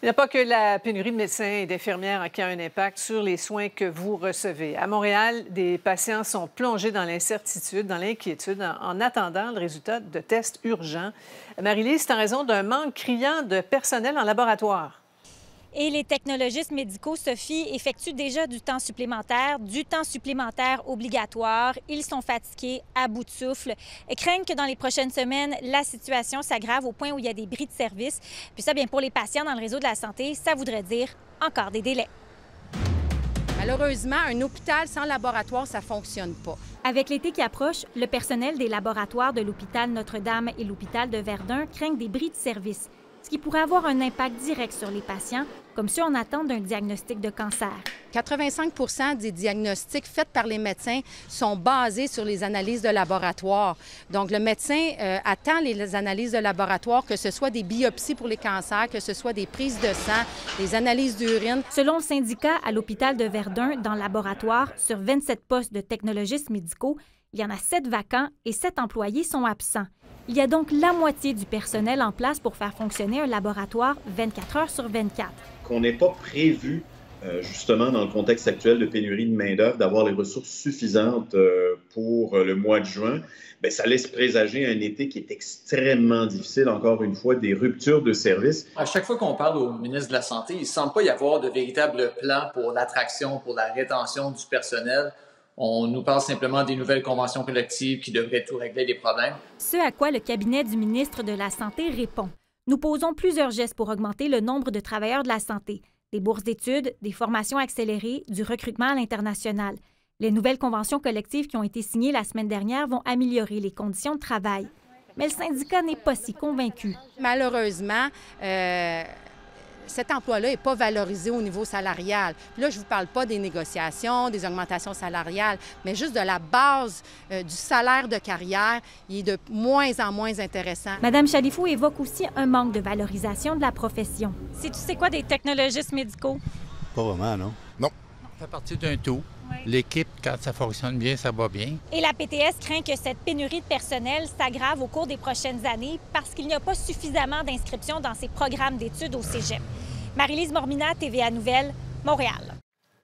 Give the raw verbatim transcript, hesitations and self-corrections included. Il n'y a pas que la pénurie de médecins et d'infirmières qui a un impact sur les soins que vous recevez. À Montréal, des patients sont plongés dans l'incertitude, dans l'inquiétude, en attendant le résultat de tests urgents. Marie-Élise, c'est en raison d'un manque criant de personnel en laboratoire. Et les technologistes médicaux, Sophie, effectuent déjà du temps supplémentaire, du temps supplémentaire obligatoire. Ils sont fatigués, à bout de souffle, et craignent que dans les prochaines semaines, la situation s'aggrave au point où il y a des bris de service. Puis ça, bien pour les patients dans le réseau de la santé, ça voudrait dire encore des délais. Malheureusement, un hôpital sans laboratoire, ça ne fonctionne pas. Avec l'été qui approche, le personnel des laboratoires de l'hôpital Notre-Dame et l'hôpital de Verdun craignent des bris de service, ce qui pourrait avoir un impact direct sur les patients, comme ceux en attente d'un diagnostic de cancer. quatre-vingt-cinq pour cent des diagnostics faits par les médecins sont basés sur les analyses de laboratoire. Donc, le médecin euh, attend les analyses de laboratoire, que ce soit des biopsies pour les cancers, que ce soit des prises de sang, des analyses d'urine. Selon le syndicat, à l'hôpital de Verdun, dans le laboratoire, sur vingt-sept postes de technologistes médicaux, il y en a sept vacants et sept employés sont absents. Il y a donc la moitié du personnel en place pour faire fonctionner un laboratoire vingt-quatre heures sur vingt-quatre. Qu'on n'ait pas prévu, euh, justement, dans le contexte actuel de pénurie de main-d'œuvre, d'avoir les ressources suffisantes euh, pour le mois de juin, bien, ça laisse présager un été qui est extrêmement difficile, encore une fois, des ruptures de services. À chaque fois qu'on parle au ministre de la Santé, il ne semble pas y avoir de véritable plan pour l'attraction, pour la rétention du personnel. On nous parle simplement des nouvelles conventions collectives qui devraient tout régler les problèmes. Ce à quoi le cabinet du ministre de la Santé répond. Nous posons plusieurs gestes pour augmenter le nombre de travailleurs de la santé. Des bourses d'études, des formations accélérées, du recrutement à l'international. Les nouvelles conventions collectives qui ont été signées la semaine dernière vont améliorer les conditions de travail. Mais le syndicat n'est pas si convaincu. Malheureusement, euh... cet emploi-là n'est pas valorisé au niveau salarial. Puis là, je ne vous parle pas des négociations, des augmentations salariales, mais juste de la base euh, du salaire de carrière, il est de moins en moins intéressant. Madame Chalifoux évoque aussi un manque de valorisation de la profession. C'est tu sais quoi des technologistes médicaux? Pas vraiment, non. Non. Ça fait partie d'un tout. Oui. L'équipe, quand ça fonctionne bien, ça va bien. Et la P T S craint que cette pénurie de personnel s'aggrave au cours des prochaines années parce qu'il n'y a pas suffisamment d'inscriptions dans ces programmes d'études au Cégep. Marie-Élise Mormina, T V A Nouvelles, Montréal.